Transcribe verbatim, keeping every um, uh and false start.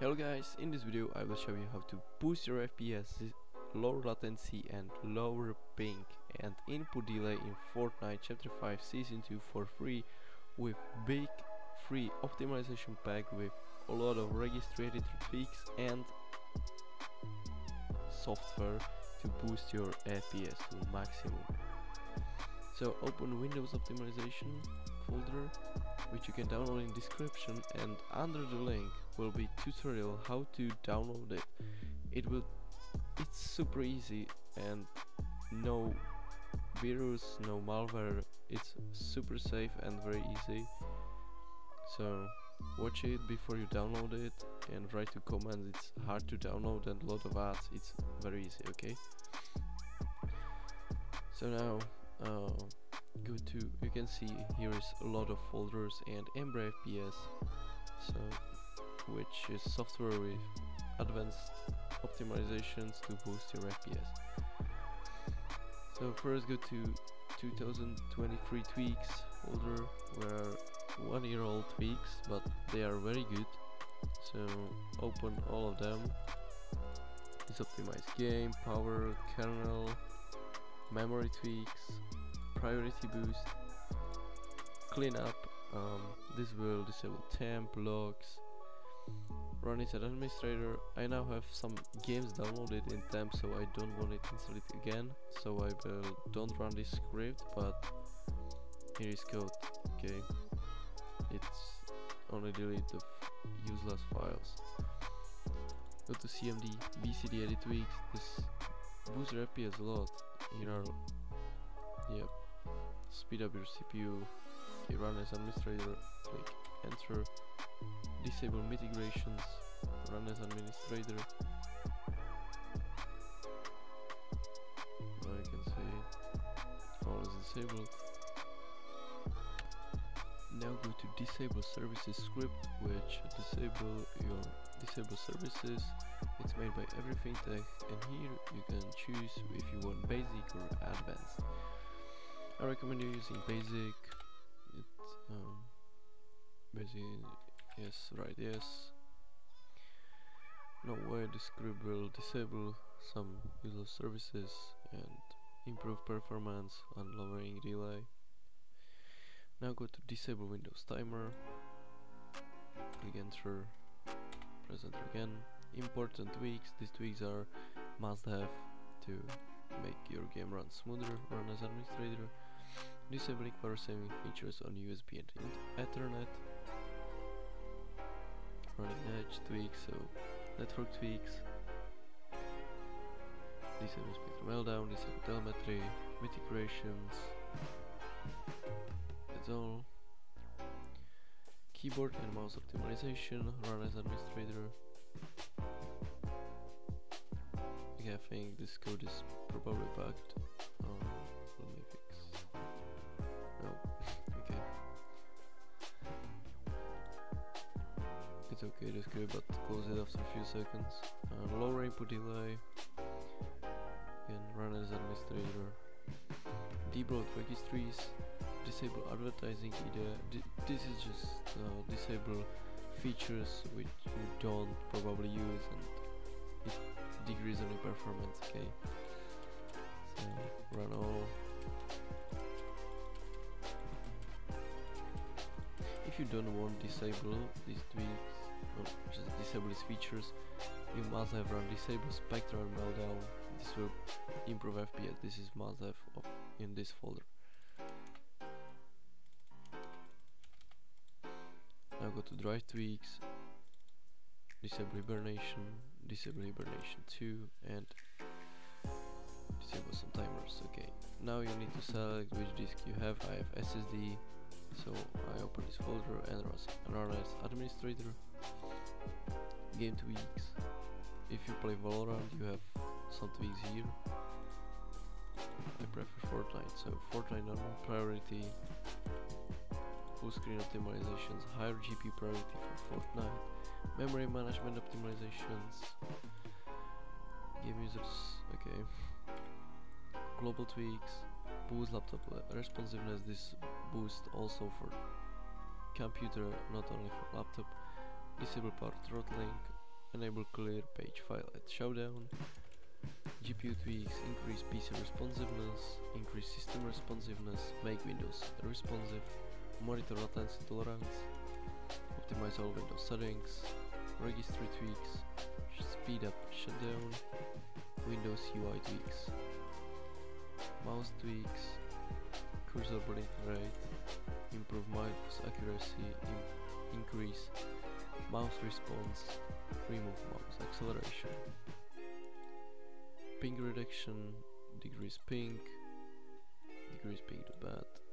Hello guys, in this video I will show you how to boost your F P S, lower latency and lower ping and input delay in Fortnite Chapter five Season two for free with big free optimization pack with a lot of registered tweaks and software to boost your F P S to maximum. So open Windows optimization folder, which you can download in description, and under the link will be tutorial how to download it. It will it's super easy and no virus, no malware. It's super safe and very easy. So watch it before you download it and write to comments. It's hard to download and a lot of ads. It's very easy, okay? So now uh, go to, you can see here is a lot of folders and Embra F P S, so which is software with advanced optimizations to boost your F P S. So first go to two thousand twenty-three tweaks folder, where one year old tweaks, but they are very good. So open all of them. It's optimized game, power, kernel, memory tweaks, priority boost, cleanup. Um, this will disable temp, logs, run it as administrator. I now have some games downloaded in temp, so I don't want it installed again, so I will don't run this script, but here is code, okay? It's only delete the useless files. Go to C M D, B C D edit tweaks. This boosts your F P S a lot. Here are, yep, speed up your C P U, okay, run as administrator, click enter, disable mitigations, run as administrator. Now you can see all is disabled. Now go to disable services script, which disable your disable services. It's made by everythingtech, and here you can choose if you want basic or advanced. I recommend you using basic. It, um, basic, yes, right, yes. No way, the script will disable some useless services and improve performance and lowering delay. Now go to disable Windows timer. Click enter, press enter again. Important tweaks. These tweaks are must-have to make your game run smoother. Run as administrator. Disabling power saving features on U S B and Ethernet. Running edge tweaks, so network tweaks. Disable spectrum meltdown, disable telemetry, mitigations. That's all. Keyboard and mouse optimization, run as administrator. Okay, I think this code is probably bugged. Um, let me fix. No, okay. It's okay, this code, but close it after a few seconds. Uh, lower input delay. And run as administrator. Debug registries. Disable advertising either. D this is just uh, disable features which you don't probably use, and it decreases only performance, okay? So run all. If you don't want disable these tweaks or just disable these features, you must have run disable spectrum meltdown. This will improve F P S. This is must have in this folder. Now go to drive tweaks, disable hibernation, disable hibernation two, and disable some timers, okay. Now you need to select which disk you have. I have S S D, so I open this folder and run as administrator. Game tweaks, if you play Valorant you have some tweaks here. I prefer Fortnite, so Fortnite normal priority. Full screen optimizations, higher G P U priority for Fortnite, memory management optimizations, game users, okay, global tweaks, boost laptop responsiveness. This boost also for computer, not only for laptop. Disable power throttling, enable clear page file at showdown, G P U tweaks, increase P C responsiveness, increase system responsiveness, make Windows responsive, monitor latency tolerance, optimize all Windows settings, registry tweaks, speed up shutdown, Windows U I tweaks, mouse tweaks, cursor blink rate, improve mouse accuracy, in increase mouse response, remove mouse acceleration, ping reduction, decrease ping, decrease ping to bad.